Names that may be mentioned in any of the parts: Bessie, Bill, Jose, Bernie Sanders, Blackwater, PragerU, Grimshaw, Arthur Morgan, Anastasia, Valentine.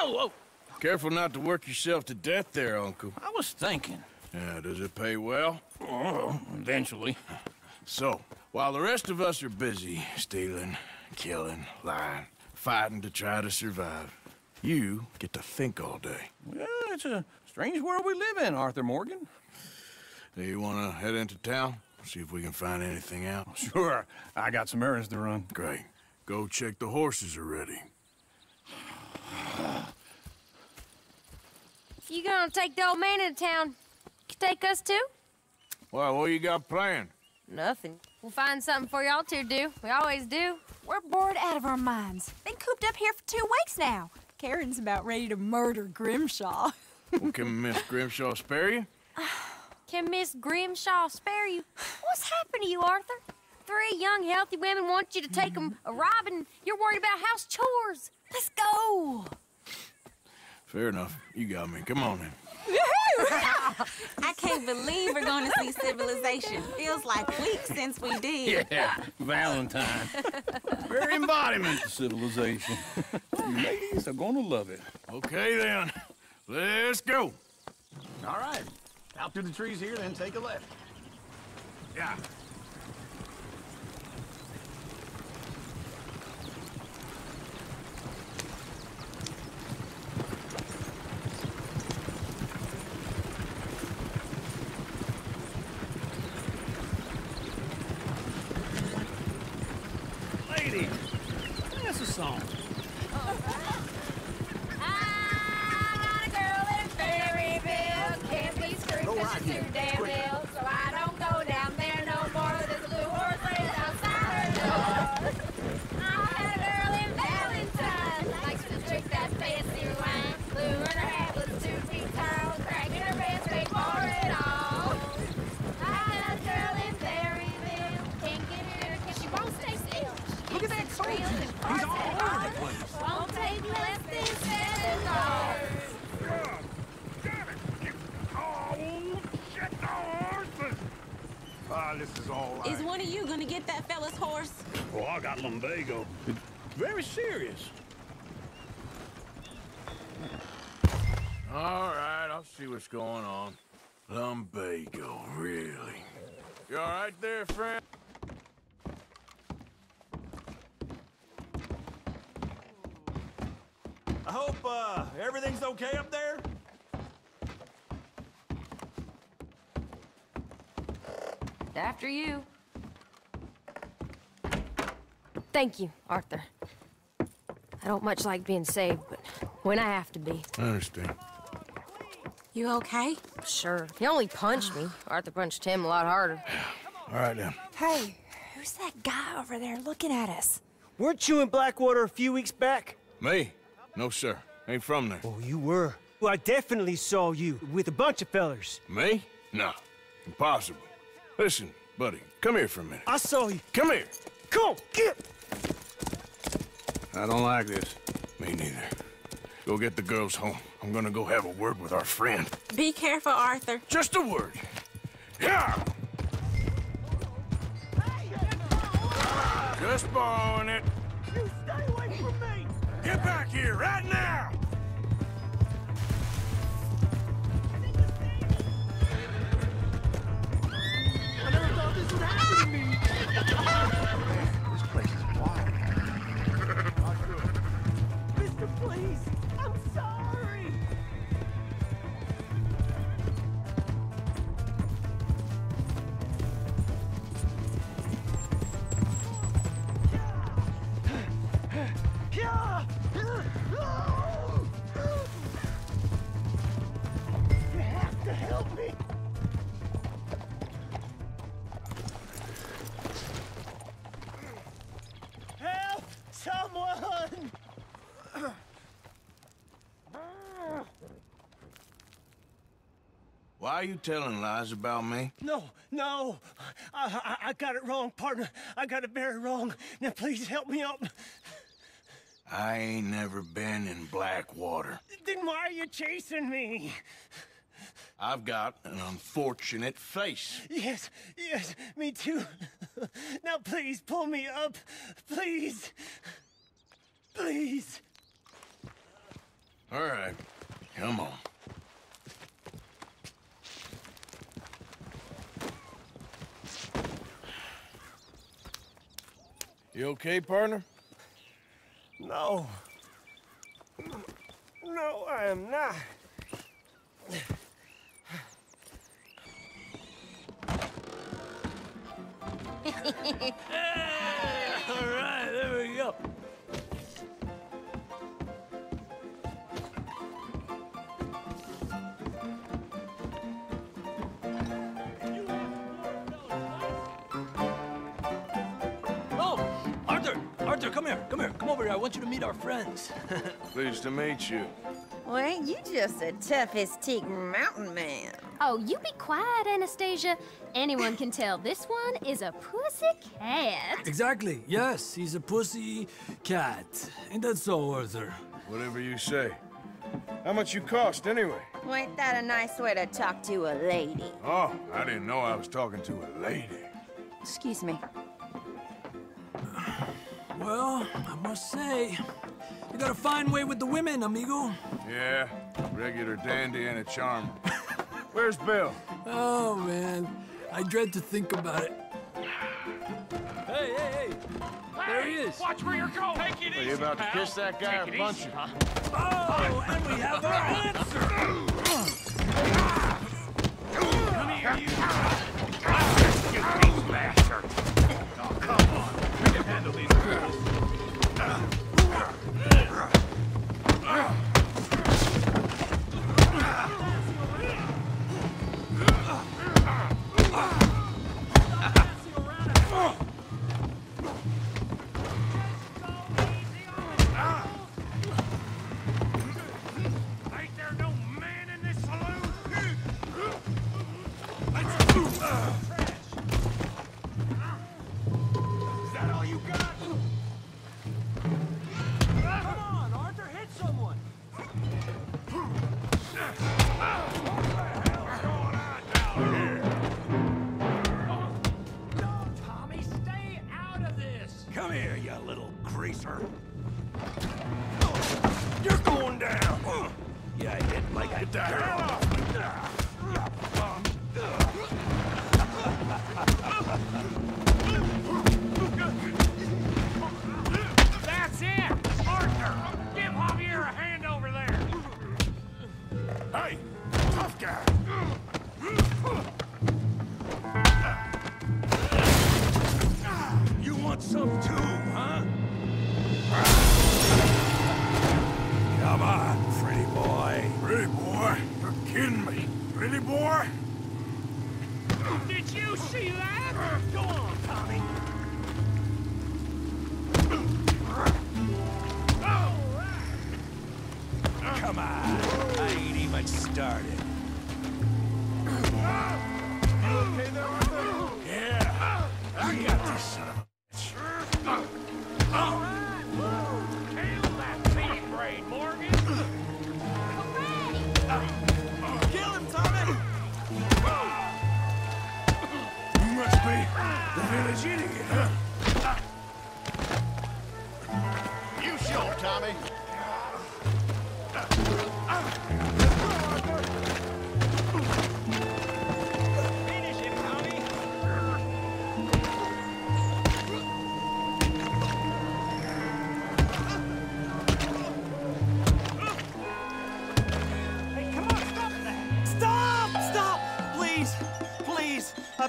Oh, oh. Careful not to work yourself to death there, Uncle. I was thinking. Yeah, does it pay well? Oh, eventually. So, while the rest of us are busy stealing, killing, lying, fighting to try to survive, you get to think all day. Well, it's a strange world we live in, Arthur Morgan. Do you want to head into town? See if we can find anything out? Sure. I got some errands to run. Great. Go check the horses are ready. If you gonna take the old man into town, you can take us too? Well, what you got planned? Nothing. We'll find something for y'all two to do. We always do. We're bored out of our minds. Been cooped up here for 2 weeks now. Karen's about ready to murder Grimshaw. Well, can Miss Grimshaw spare you? Can Miss Grimshaw spare you? What's happened to you, Arthur? 3 young, healthy women want you to take them a-robbing. You're worried about house chores. Let's go. Fair enough. You got me. Come on, then. I can't believe we're going to see civilization. Feels like weeks since we did. Yeah, Valentine. Very embodiment of civilization. You ladies are going to love it. Okay, then. Let's go. All right. Out through the trees here, then take a left. Yeah. Ladies, that's a song. Is one of you gonna get that fella's horse? Oh, I got lumbago. Very serious. All right, I'll see what's going on. Lumbago, really? You all right there, friend? I hope everything's okay up there. After you. Thank you, Arthur. I don't much like being saved, but when I have to be. I understand. You okay? Sure. He only punched me. Arthur punched him a lot harder. All right, then. Hey, who's that guy over there looking at us? Weren't you in Blackwater a few weeks back? Me? No, sir. Ain't from there. Oh, you were. Well, I definitely saw you with a bunch of fellers. Me? No. Impossible. Listen, buddy, come here for a minute. I saw you. Come here. Come on, get. I don't like this. Me neither. Go get the girls home. I'm gonna go have a word with our friend. Be careful, Arthur. Just a word. Yeah. Hey, just blowing it. You stay away from me. Get back here right now. This place is wild. Mister, please. I'm sorry. Yeah. You have to help me. Someone! Why are you telling lies about me? No. I got it wrong, partner. I got it very wrong. Now, please help me up. I ain't never been in Blackwater. Then why are you chasing me? I've got an unfortunate face. Yes, me too. Now, please, pull me up. Please. All right, come on. You okay, partner? No. No, I am not. Hey, all right, there we go. Arthur, come here, come here, come over here. I want you to meet our friends. Pleased to meet you. Well, ain't you just a tough-as-teak mountain man? Oh, you be quiet, Anastasia. Anyone can tell this one is a pussy cat. Exactly, yes, he's a pussy cat. Ain't that so, Arthur? Whatever you say. How much you cost, anyway? Well, ain't that a nice way to talk to a lady? Oh, I didn't know I was talking to a lady. Excuse me. Well, I must say, you got a fine way with the women, amigo. Yeah, regular dandy and a charm. Where's Bill? Oh, man, I dread to think about it. Hey, hey, hey, there he is. Watch where you're going. Take it easy, you about to kiss that guy or punch him? Oh, and we have our answer. Come here, you. You beast master. Oh, come on. We can handle these girls. Ain't there no man in this saloon? Let's move.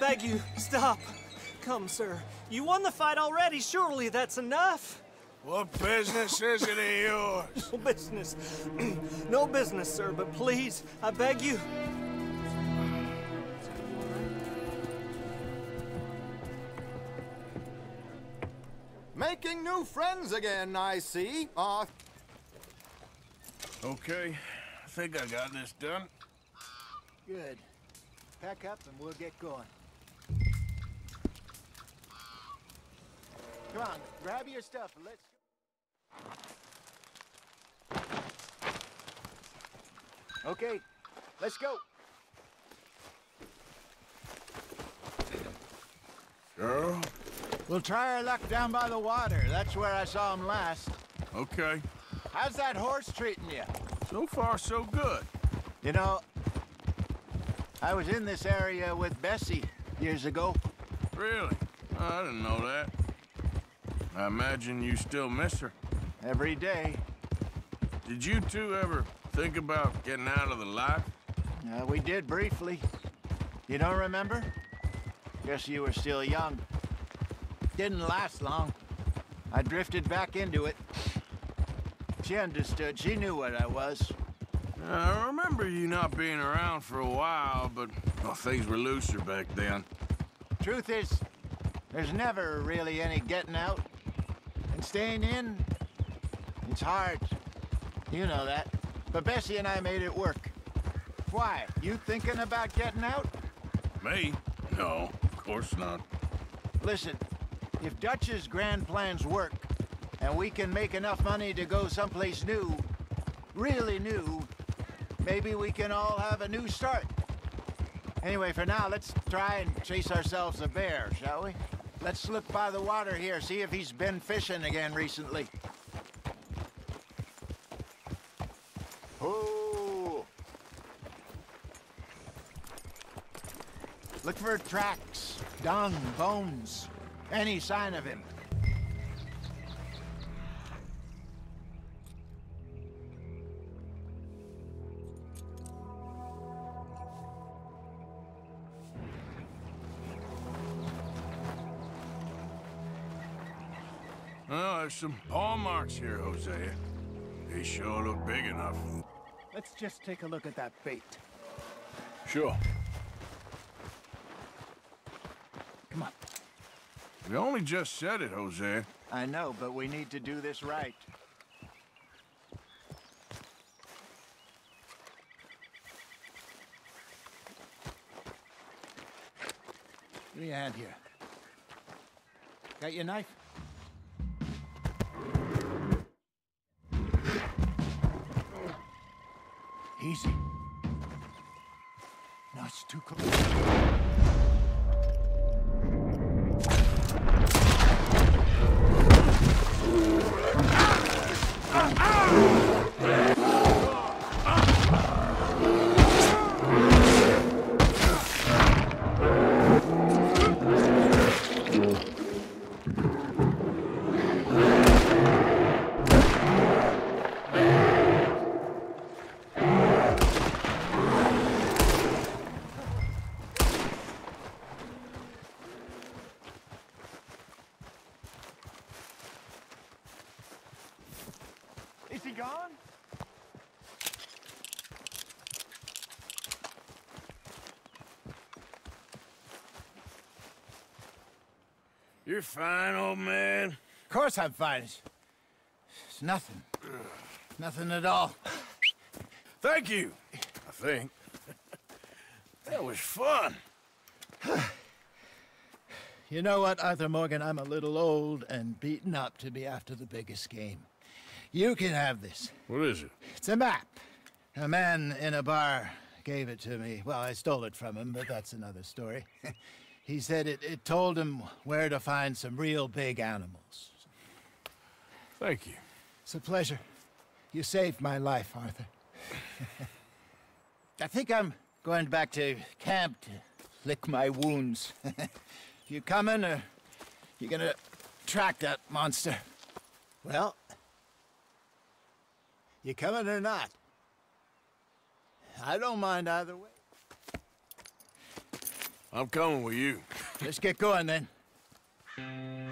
Beg you, stop. Come, sir. You won the fight already. Surely that's enough. What business is it of yours? No business. No business, sir, but please, I beg you. Making new friends again, I see. Okay, I think I got this done. Good. Pack up and we'll get going. Come on, grab your stuff and let's go. Okay, let's go. Girl? We'll try our luck down by the water. That's where I saw him last. Okay. How's that horse treating you? So far, so good. You know, I was in this area with Bessie years ago. Really? I didn't know that. I imagine you still miss her. Every day. Did you two ever think about getting out of the life? We did briefly. You don't remember? Guess you were still young. Didn't last long. I drifted back into it. She understood. She knew what I was. I remember you not being around for a while, but well, things were looser back then. Truth is, there's never really any getting out. And staying in, it's hard. You know that. But Bessie and I made it work. Why? You thinking about getting out? Me? No, of course not. Listen, if Dutch's grand plans work, and we can make enough money to go someplace new, really new, maybe we can all have a new start. Anyway, for now, let's try and chase ourselves a bear, shall we? Let's look by the water here, see if he's been fishing again recently. Ooh. Look for tracks, dung, bones, any sign of him. Well, there's some paw marks here, Jose. They sure look big enough. Let's just take a look at that bait. Sure. Come on. We only just said it, Jose. I know, but we need to do this right. What do you have here? Got your knife? Easy. No, it's too close. You're fine, old man. Of course I'm fine. It's nothing. Nothing at all. Thank you, I think. That was fun. You know what, Arthur Morgan? I'm a little old and beaten up to be after the biggest game. You can have this. What is it? It's a map. A man in a bar gave it to me. Well, I stole it from him, but that's another story. He said it told him where to find some real big animals. Thank you. It's a pleasure. You saved my life, Arthur. I think I'm going back to camp to lick my wounds. You coming, or you gonna track that monster? Well, you coming or not? I don't mind either way. I'm coming with you. Let's get going, then.